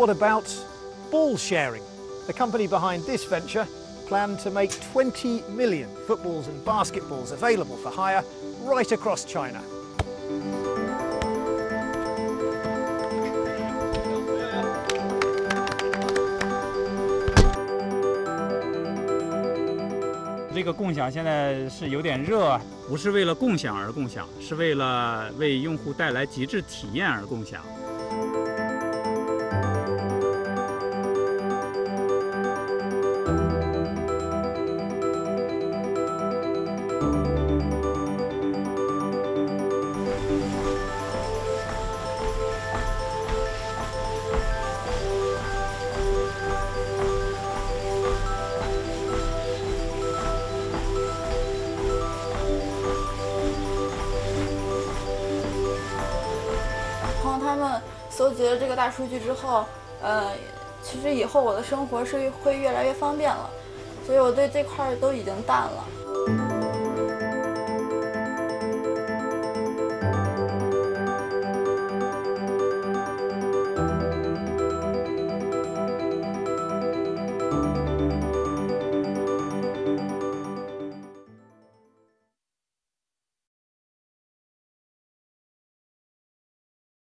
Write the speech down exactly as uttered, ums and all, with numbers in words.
what about ball sharing? The company behind this venture planned to make twenty million footballs and basketballs available for hire right across China.这个共享现在是有点热，不是为了共享而共享，是为了为用户带来极致体验而共享。 他们搜集了这个大数据之后，呃，其实以后我的生活是会越来越方便了，所以我对这块都已经淡了。